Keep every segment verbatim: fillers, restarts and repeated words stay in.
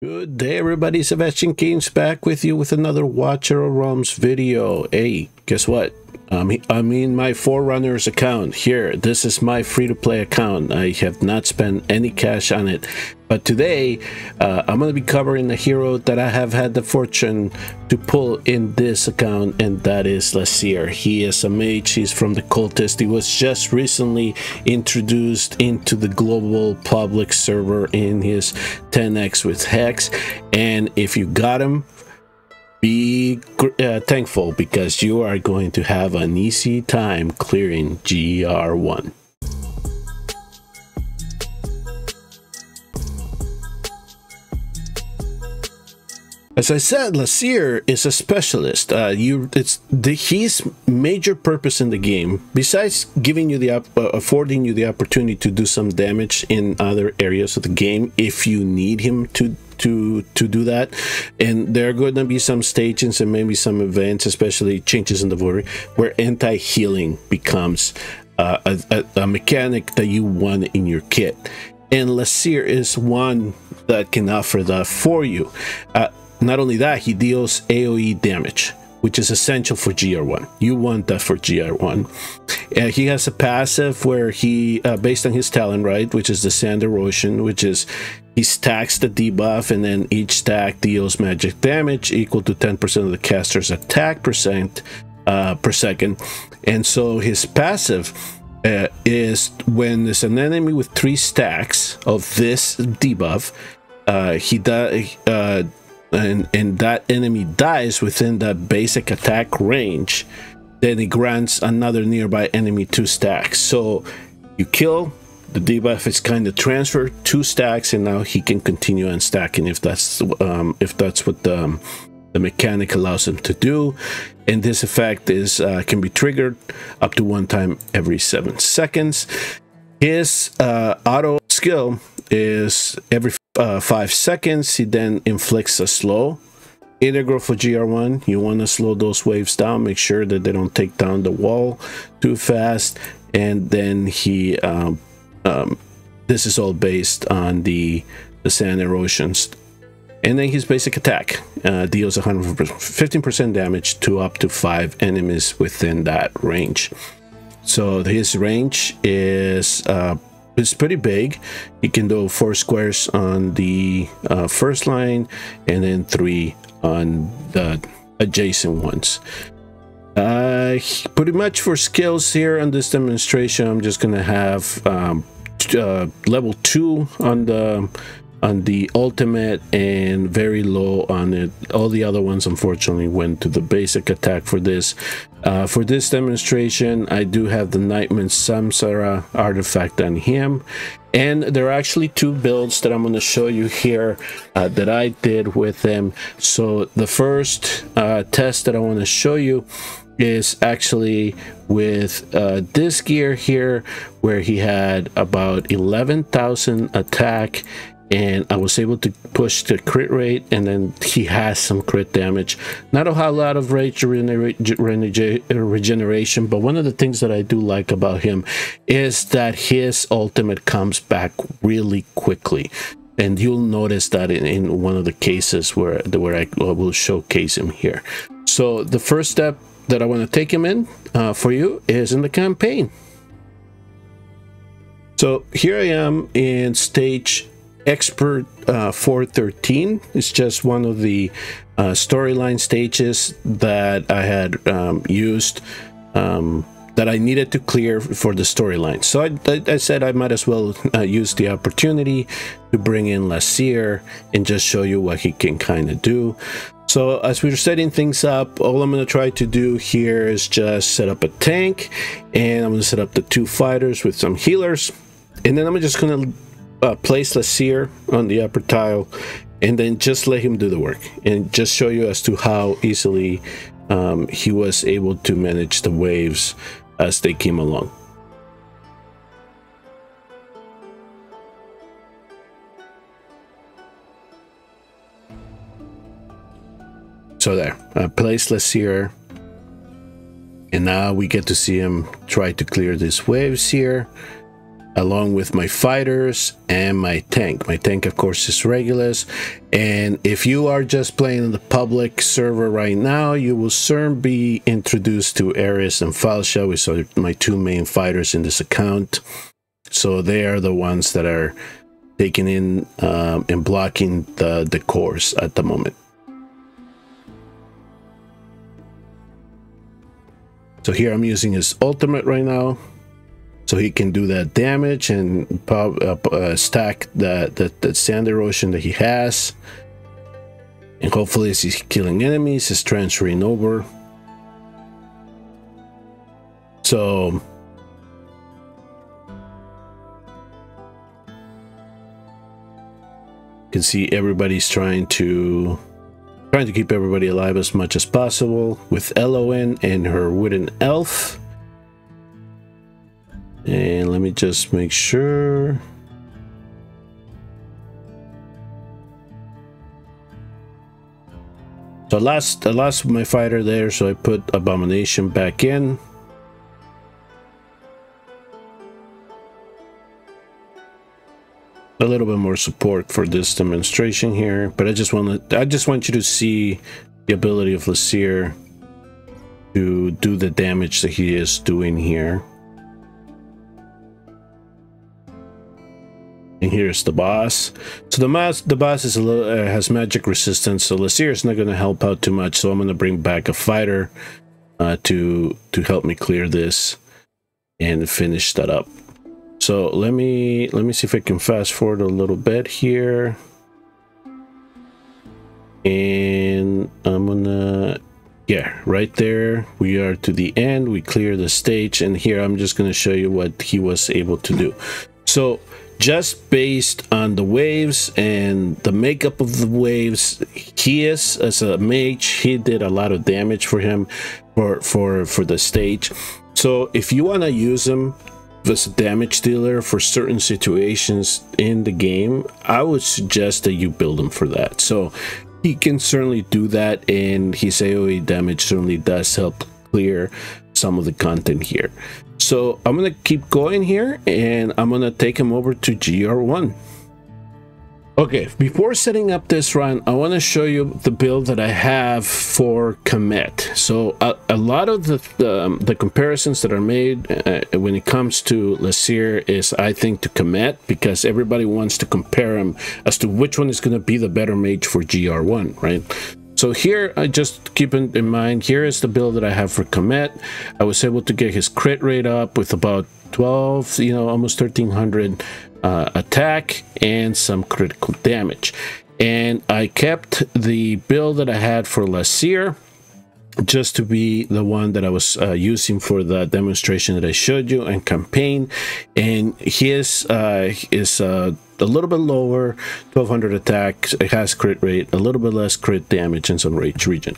Good day, everybody. Sebastiancanes back with you with another Watcher of Realms video. Hey, guess what? Um, I mean, my Forerunners account here. This is my free-to-play account. I have not spent any cash on it. But today, uh, I'm going to be covering a hero that I have had the fortune to pull in this account, and that is Laseer. He is a mage. He's from the cultist. He was just recently introduced into the global public server in his ten X with Hex. And if you got him, be uh, thankful, because you are going to have an easy time clearing G R one. As I said, Laseer is a specialist. Uh, you, it's the, his major purpose in the game, besides giving you the uh, affording you the opportunity to do some damage in other areas of the game, if you need him to to to do that. And there are going to be some stages and maybe some events, especially changes in the void, where anti-healing becomes uh, a, a, a mechanic that you want in your kit. And Laseer is one that can offer that for you. Uh, Not only that, he deals AoE damage, which is essential for G R one. You want that for G R one. Uh, he has a passive where he, uh, based on his talent, right, which is the Sand Erosion, which is he stacks the debuff, and then each stack deals magic damage equal to ten percent of the caster's attack percent uh, per second. And so his passive uh, is when there's an enemy with three stacks of this debuff, uh, he does... Uh, And, and that enemy dies within that basic attack range, then it grants another nearby enemy two stacks. So you kill, the debuff is kind of transferred two stacks, and now he can continue on stacking if that's um, if that's what the, um, the mechanic allows him to do. And this effect is uh, can be triggered up to one time every seven seconds. His uh, auto skill is every Uh, five seconds he then inflicts a slow. Integral for G R one, you want to slow those waves down, make sure that they don't take down the wall too fast. And then he um, um, this is all based on the, the Sand Erosions. And then his basic attack uh, deals one hundred fifteen percent damage to up to five enemies within that range. So his range is uh, it's pretty big. You can do four squares on the uh, first line, and then three on the adjacent ones. Uh, pretty much for skills here on this demonstration, I'm just gonna have um, uh, level two on the on the ultimate and very low on it. All the other ones unfortunately went to the basic attack for this. Uh, for this demonstration, I do have the Nightman Samsara artifact on him, and there are actually two builds that I'm going to show you here uh, that I did with him. So the first uh, test that I want to show you is actually with uh, this gear here, where he had about eleven thousand attack, and I was able to push the crit rate, and then he has some crit damage. Not a whole lot of rage regeneration, but one of the things that I do like about him is that his ultimate comes back really quickly. And you'll notice that in, in one of the cases where, where I will showcase him here. So the first step that I want to take him in uh, for you is in the campaign. So here I am in stage Expert uh, four thirteen. It's just one of the uh, storyline stages that I had um, used um, that I needed to clear for the storyline. So I, I, I said I might as well uh, use the opportunity to bring in Laseer and just show you what he can kind of do. So as we're setting things up, all I'm going to try to do here is just set up a tank, and I'm going to set up the two fighters with some healers, and then I'm just going to Uh, place Laseer on the upper tile, and then just let him do the work, and just show you as to how easily um, he was able to manage the waves as they came along. So there, I placed Laseer, and now we get to see him try to clear these waves here. along with my fighters and my tank. My tank, of course, is Regulus. And if you are just playing in the public server right now, you will soon be introduced to Ares and Falsha, which are my two main fighters in this account. So they are the ones that are taking in um, and blocking the, the cores at the moment. So here I'm using his ultimate right now, so he can do that damage and pop, uh, uh, stack the, the, the sand erosion that he has. And hopefully as he's killing enemies, he's transferring over. So you can see everybody's trying to... Trying to keep everybody alive as much as possible with Eloin and her Wooden Elf. And let me just make sure. So I lost, I lost my fighter there, so I put Abomination back in. A little bit more support for this demonstration here, but I just want to I just want you to see the ability of Laseer to do the damage that he is doing here. And here's the boss. So the mass the boss is a little, uh, has magic resistance, so Laseer is not going to help out too much. So I'm going to bring back a fighter uh, to to help me clear this and finish that up. So let me let me see if I can fast forward a little bit here, and I'm gonna, yeah, right there we are to the end. We clear the stage, and here I'm just gonna show you what he was able to do. So just based on the waves and the makeup of the waves, he is, as a mage, he did a lot of damage for him for for for the stage. So if you want to use him as a damage dealer for certain situations in the game, I would suggest that you build him for that. So he can certainly do that, and his AoE damage certainly does help clear some of the content here. So I'm gonna keep going here, and I'm gonna take him over to G R one. Okay, before setting up this run, I want to show you the build that I have for Komet. So a, a lot of the, the the comparisons that are made uh, when it comes to Laseer is, I think, to Komet, because everybody wants to compare him as to which one is going to be the better mage for G R one, right? So here, I just keep in, in mind, here is the build that I have for Komet. I was able to get his crit rate up with about twelve, you know, almost thirteen hundred uh, attack and some critical damage. And I kept the build that I had for Laseer just to be the one that I was uh, using for the demonstration that I showed you and campaign. And his uh, is uh, a little bit lower, twelve hundred attack. It has crit rate, a little bit less crit damage, and some rage region.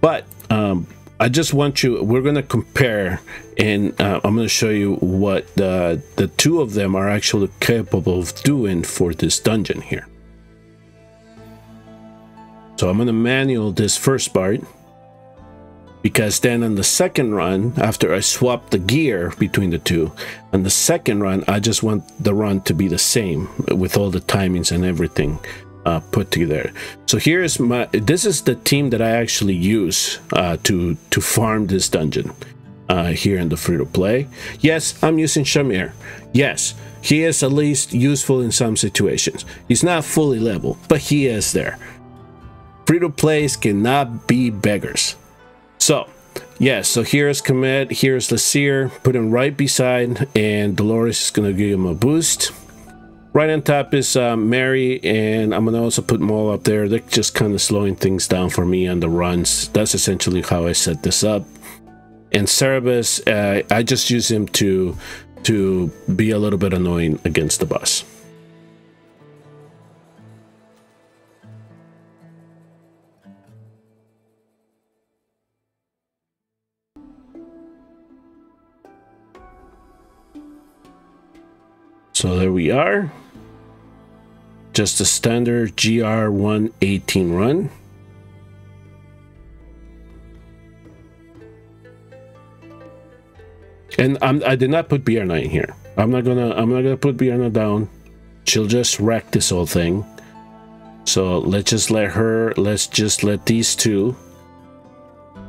But um, I just want you, we're going to compare, and uh, I'm going to show you what uh, the two of them are actually capable of doing for this dungeon here. So I'm going to manual this first part, because then on the second run, after I swap the gear between the two, on the second run, I just want the run to be the same with all the timings and everything uh, put together. So here is my, this is the team that I actually use uh, to, to farm this dungeon uh, here in the free-to-play. Yes, I'm using Shamir. Yes, he is at least useful in some situations. He's not fully level, but he is there. Free-to-plays cannot be beggars. So, yes, yeah, so here's Komet, here's Laseer, put him right beside, and Dolores is going to give him a boost. Right on top is uh, Mary, and I'm going to also put Maul up there. They're just kind of slowing things down for me on the runs. That's essentially how I set this up. And Cerberus, uh, I just use him to, to be a little bit annoying against the boss. So there we are, just a standard G R one eighteen run. And I'm, I did not put Vierna in here. I'm not gonna I'm not gonna put Vierna down. She'll just wreck this whole thing. So let's just let her let's just let these two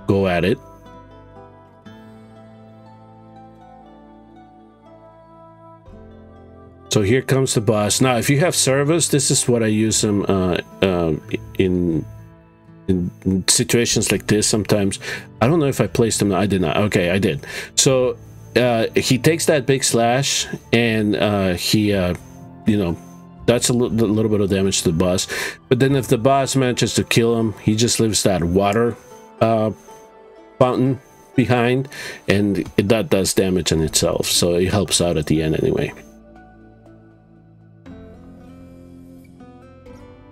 go at it. So here comes the boss. Now, if you have Cerberus, this is what I use them uh, uh, in, in situations like this sometimes. I don't know if I placed them. I did not. Okay, I did. So uh, he takes that big slash, and uh, he, uh, you know, that's a little, a little bit of damage to the boss. But then if the boss manages to kill him, he just leaves that water uh, fountain behind, and that does damage in itself. So it helps out at the end anyway.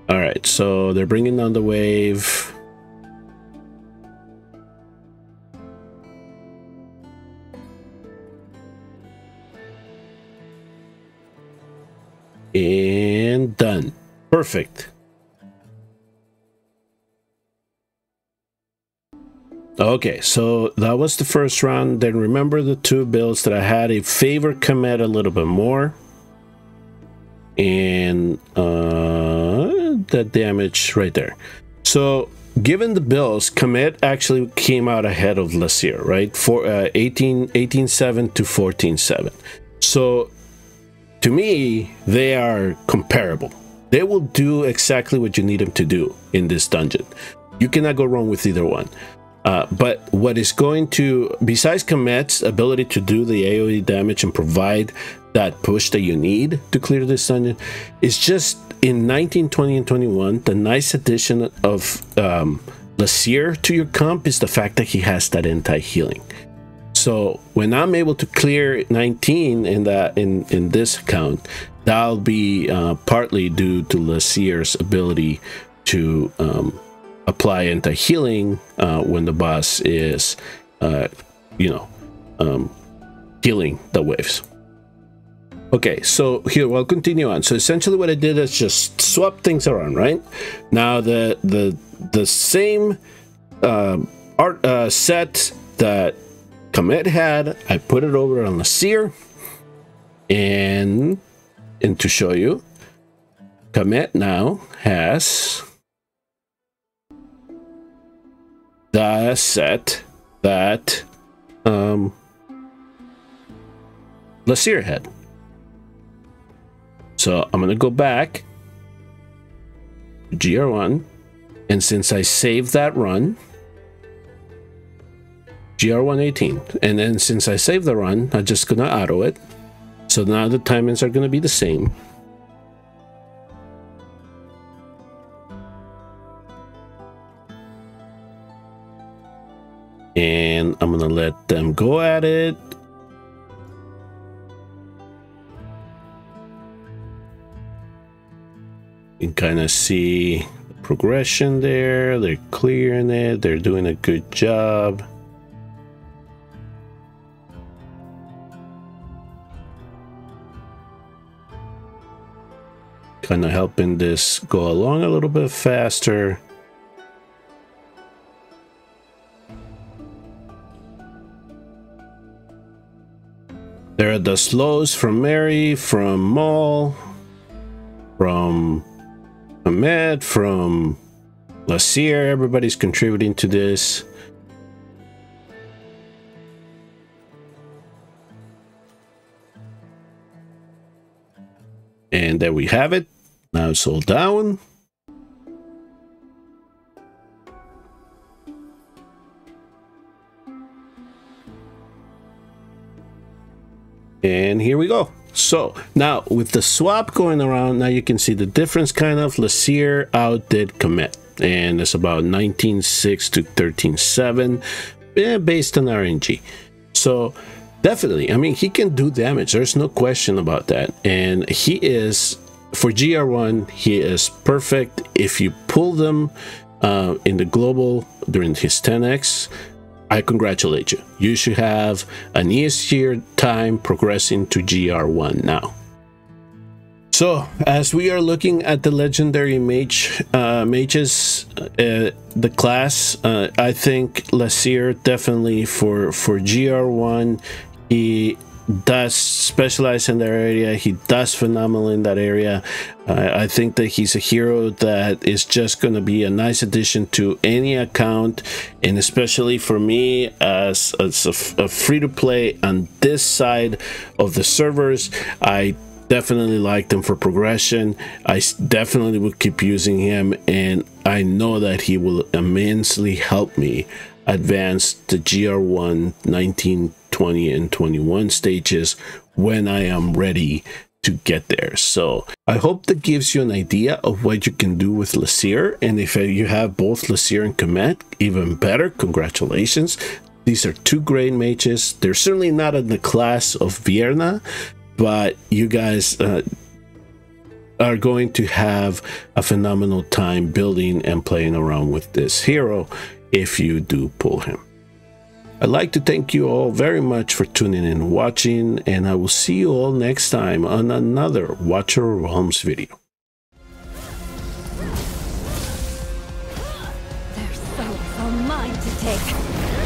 All right, so they're bringing down the wave. And done. Perfect. Okay, so that was the first round. Then remember the two builds that I had. It favored Komet a little bit more. And uh that damage right there. So given the bills, Komet actually came out ahead of Laseer, right? For uh, eighteen eighteen seven to fourteen seven. So to me, they are comparable. They will do exactly what you need them to do in this dungeon. You cannot go wrong with either one. Uh, but what is going to, besides Komet's ability to do the AoE damage and provide that push that you need to clear this dungeon, is just in nineteen, twenty, and twenty-one, the nice addition of um, Laseer to your comp is the fact that he has that anti-healing. So when I'm able to clear nineteen in that in in this count, that'll be uh, partly due to Laseer's ability to um, apply anti-healing uh, when the boss is, uh, you know, um, healing the waves. Okay, so here we'll continue on. So essentially, what I did is just swap things around. Right now, the the the same uh, art uh, set that Komet had, I put it over on Laseer, and and to show you, Komet now has the set that um, Laseer had. So I'm going to go back to G R one, and since I saved that run, G R one eighteen, and then since I saved the run, I'm just going to auto it. So now the timings are going to be the same. And I'm going to let them go at it. You can kind of see the progression there. They're clearing it. They're doing a good job. Kind of helping this go along a little bit faster. There are the slows from Mary, from Maul, from Ahmed, from Laseer. Everybody's contributing to this. And there we have it. Now it's all down. And here we go. So now with the swap going around, now you can see the difference kind of. Laseer outdid Komet, and it's about nineteen six to thirteen seven, eh, based on R N G. So definitely, I mean, he can do damage. There's no question about that. And he is, for G R one, he is perfect. If you pull them uh, in the global during his ten X, I congratulate you. You should have an easier time progressing to G R one now. So, as we are looking at the legendary mage, uh, mages, uh, the class, uh, I think Laseer definitely for for G R one, He does specialize in that area. He does phenomenal in that area. Uh, I think that he's a hero that is just going to be a nice addition to any account, and especially for me as, as a, a free-to-play on this side of the servers. I definitely like them for progression. I definitely would keep using him, and I know that he will immensely help me advance the G R one nineteen, twenty, and twenty-one stages when I am ready to get there. So I hope that gives you an idea of what you can do with Laseer, and if you have both Laseer and Komet, even better, congratulations. These are two great mages. They're certainly not in the class of Vierna, but you guys uh, are going to have a phenomenal time building and playing around with this hero if you do pull him. I'd like to thank you all very much for tuning in and watching, and I will see you all next time on another Watcher of Realms video. There's so, so mine to take.